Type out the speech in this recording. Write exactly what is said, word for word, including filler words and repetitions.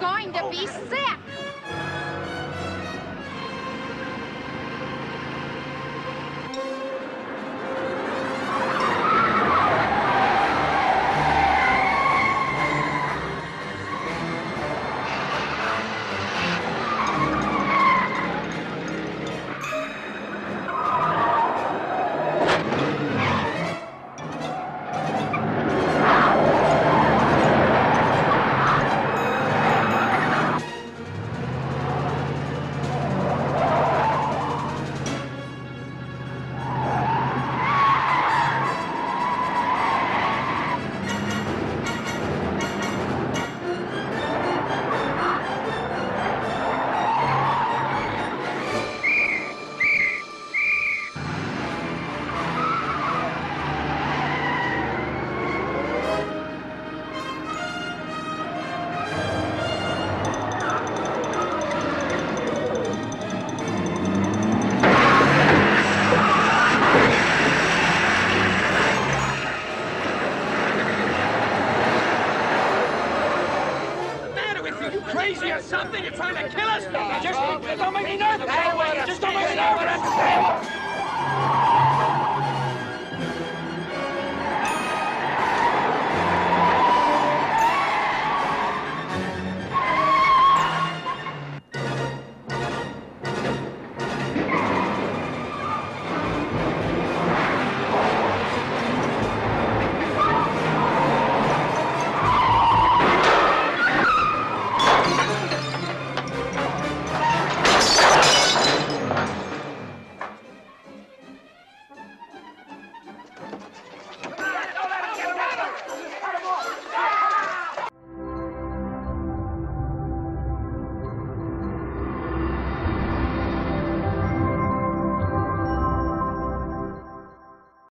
I'm going to be sick. Crazy or something? You're trying to kill us? Just don't make me nervous. Just don't make me nervous.